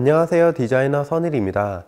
안녕하세요, 디자이너 선일입니다.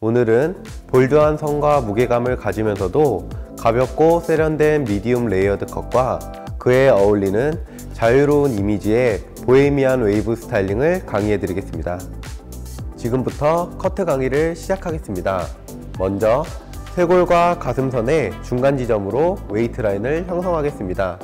오늘은 볼드한 선과 무게감을 가지면서도 가볍고 세련된 미디움 레이어드 컷과 그에 어울리는 자유로운 이미지의 보헤미안 웨이브 스타일링을 강의해 드리겠습니다. 지금부터 커트 강의를 시작하겠습니다. 먼저 쇄골과 가슴선의 중간 지점으로 웨이트 라인을 형성하겠습니다.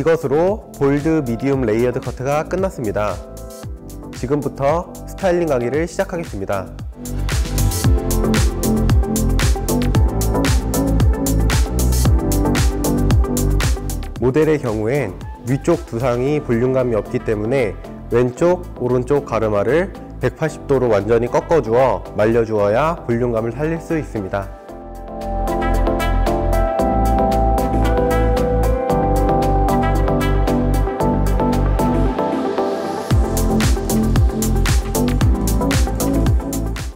이것으로 볼드, 미디움, 레이어드 커트가 끝났습니다. 지금부터 스타일링 강의를 시작하겠습니다. 모델의 경우엔 위쪽 두상이 볼륨감이 없기 때문에 왼쪽, 오른쪽 가르마를 180도로 완전히 꺾어주어 말려주어야 볼륨감을 살릴 수 있습니다.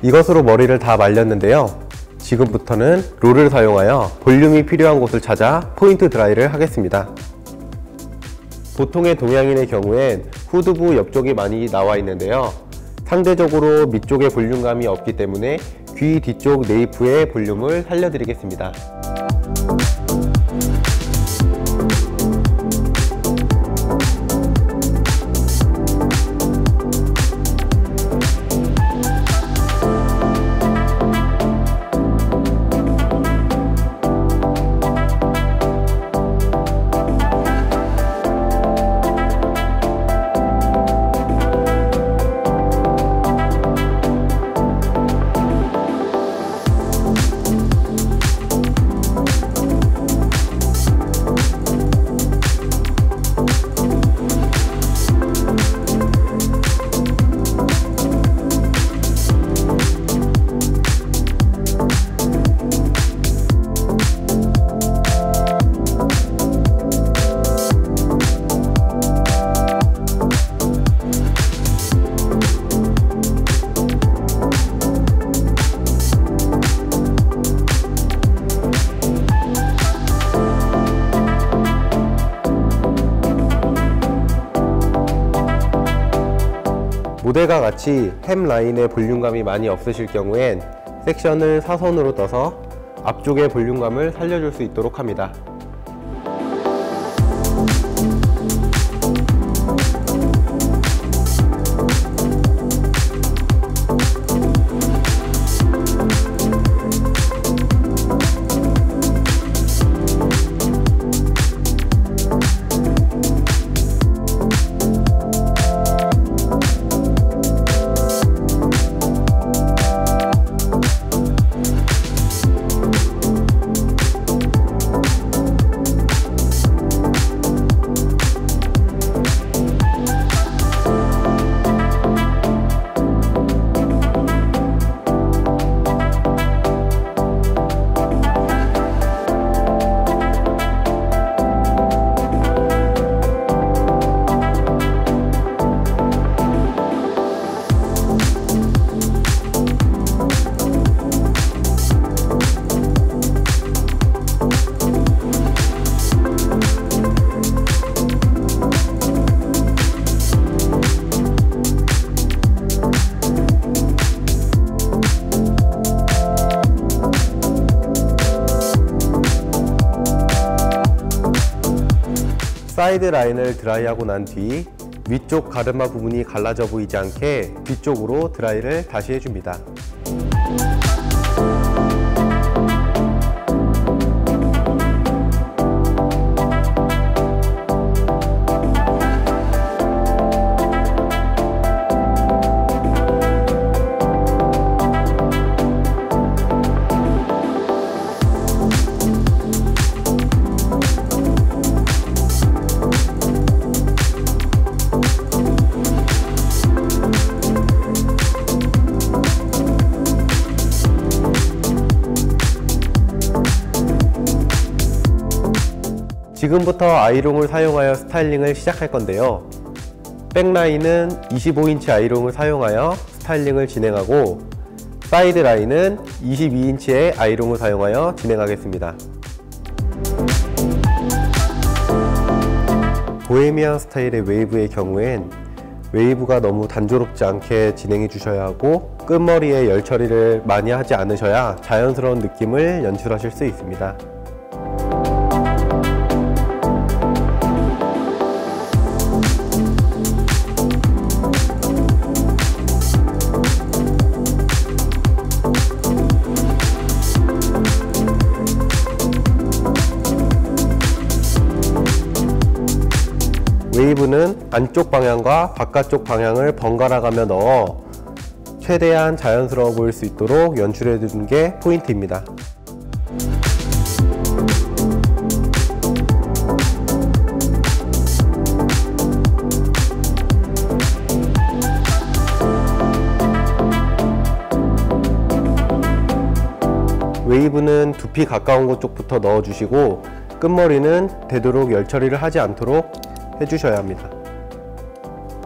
이것으로 머리를 다 말렸는데요. 지금부터는 롤을 사용하여 볼륨이 필요한 곳을 찾아 포인트 드라이를 하겠습니다. 보통의 동양인의 경우엔 후두부 옆쪽이 많이 나와 있는데요. 상대적으로 밑쪽에 볼륨감이 없기 때문에 귀 뒤쪽 네이프의 볼륨을 살려드리겠습니다. 모델과 같이 햄 라인에 볼륨감이 많이 없으실 경우엔 섹션을 사선으로 떠서 앞쪽의 볼륨감을 살려줄 수 있도록 합니다. 사이드 라인을 드라이하고 난 뒤 위쪽 가르마 부분이 갈라져 보이지 않게 뒤쪽으로 드라이를 다시 해줍니다. 지금부터 아이롱을 사용하여 스타일링을 시작할 건데요. 백라인은 25인치 아이롱을 사용하여 스타일링을 진행하고 사이드 라인은 22인치의 아이롱을 사용하여 진행하겠습니다. 보헤미안 스타일의 웨이브의 경우엔 웨이브가 너무 단조롭지 않게 진행해 주셔야 하고 끝머리에 열 처리를 많이 하지 않으셔야 자연스러운 느낌을 연출하실 수 있습니다. 유튜브는 안쪽 방향과 바깥쪽 방향을 번갈아 가며 넣어 최대한 자연스러워 보일 수 있도록 연출해 주는 게 포인트입니다. 웨이브는 두피 가까운 곳 쪽부터 넣어주시고 끝머리는 되도록 열 처리를 하지 않도록 해주셔야 합니다.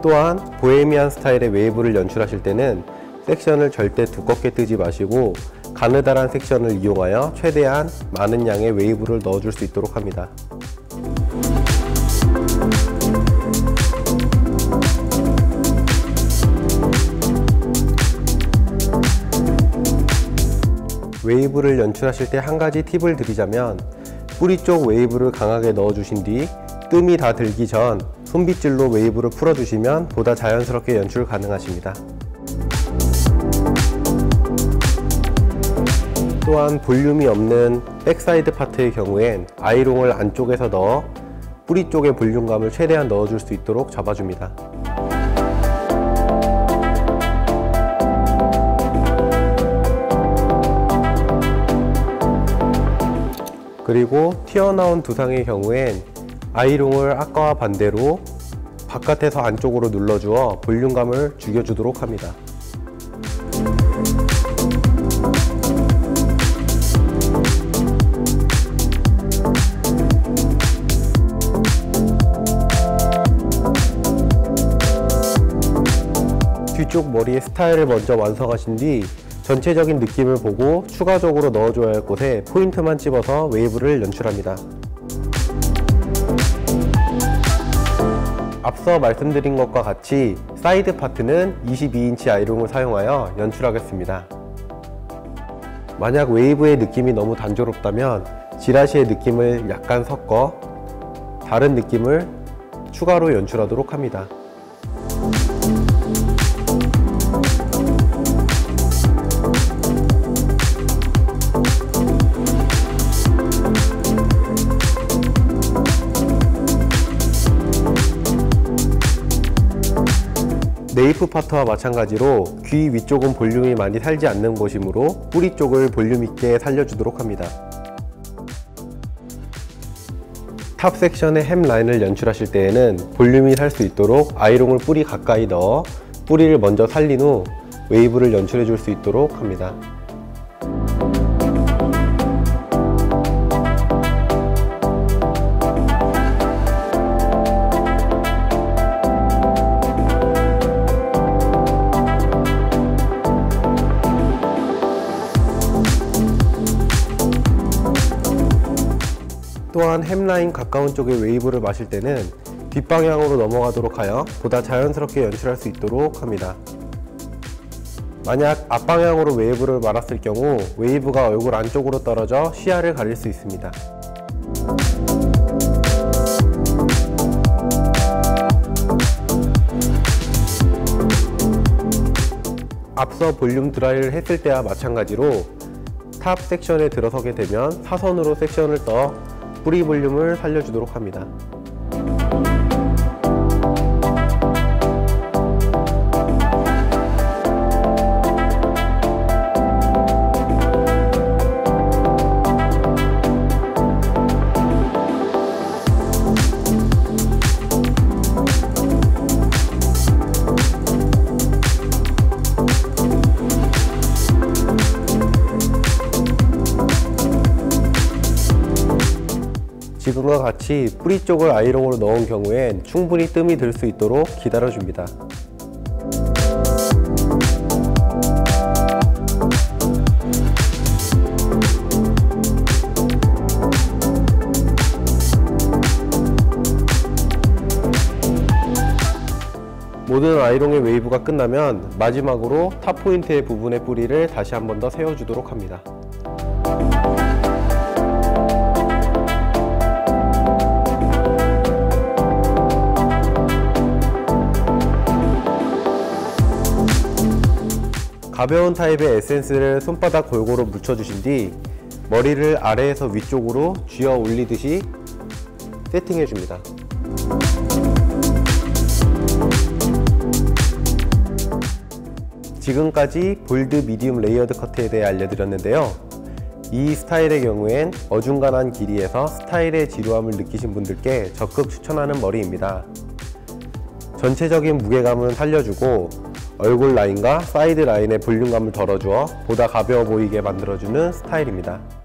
또한 보헤미안 스타일의 웨이브를 연출하실 때는 섹션을 절대 두껍게 뜨지 마시고 가느다란 섹션을 이용하여 최대한 많은 양의 웨이브를 넣어줄 수 있도록 합니다. 웨이브를 연출하실 때 한 가지 팁을 드리자면 뿌리 쪽 웨이브를 강하게 넣어주신 뒤 뜸이 다 들기 전 손빗질로 웨이브를 풀어주시면 보다 자연스럽게 연출 가능하십니다. 또한 볼륨이 없는 백사이드 파트의 경우엔 아이롱을 안쪽에서 넣어 뿌리 쪽의 볼륨감을 최대한 넣어줄 수 있도록 잡아줍니다. 그리고 튀어나온 두상의 경우엔 아이롱을 아까와 반대로 바깥에서 안쪽으로 눌러주어 볼륨감을 죽여주도록 합니다. 뒤쪽 머리의 스타일을 먼저 완성하신 뒤 전체적인 느낌을 보고 추가적으로 넣어줘야 할 곳에 포인트만 집어서 웨이브를 연출합니다. 앞서 말씀드린 것과 같이 사이드 파트는 22인치 아이롱을 사용하여 연출하겠습니다. 만약 웨이브의 느낌이 너무 단조롭다면 지라시의 느낌을 약간 섞어 다른 느낌을 추가로 연출하도록 합니다. 네이프 파트와 마찬가지로 귀 위쪽은 볼륨이 많이 살지 않는 것이므로 뿌리 쪽을 볼륨 있게 살려주도록 합니다. 탑 섹션의 햄 라인을 연출하실 때에는 볼륨이 살 수 있도록 아이롱을 뿌리 가까이 넣어 뿌리를 먼저 살린 후 웨이브를 연출해 줄 수 있도록 합니다. 또한 햄라인 가까운 쪽의 웨이브를 마실 때는 뒷방향으로 넘어가도록 하여 보다 자연스럽게 연출할 수 있도록 합니다. 만약 앞방향으로 웨이브를 말았을 경우 웨이브가 얼굴 안쪽으로 떨어져 시야를 가릴 수 있습니다. 앞서 볼륨 드라이를 했을 때와 마찬가지로 탑 섹션에 들어서게 되면 사선으로 섹션을 떠 뿌리 볼륨을 살려주도록 합니다. 지금과 같이 뿌리 쪽을 아이롱으로 넣은 경우엔 충분히 뜸이 들 수 있도록 기다려줍니다. 모든 아이롱의 웨이브가 끝나면 마지막으로 탑 포인트의 부분의 뿌리를 다시 한 번 더 세워주도록 합니다. 가벼운 타입의 에센스를 손바닥 골고루 묻혀주신 뒤 머리를 아래에서 위쪽으로 쥐어 올리듯이 세팅해줍니다. 지금까지 볼드, 미디움, 레이어드 커트에 대해 알려드렸는데요. 이 스타일의 경우엔 어중간한 길이에서 스타일의 지루함을 느끼신 분들께 적극 추천하는 머리입니다. 전체적인 무게감은 살려주고 얼굴 라인과 사이드 라인의 볼륨감을 덜어주어 보다 가벼워 보이게 만들어주는 스타일입니다.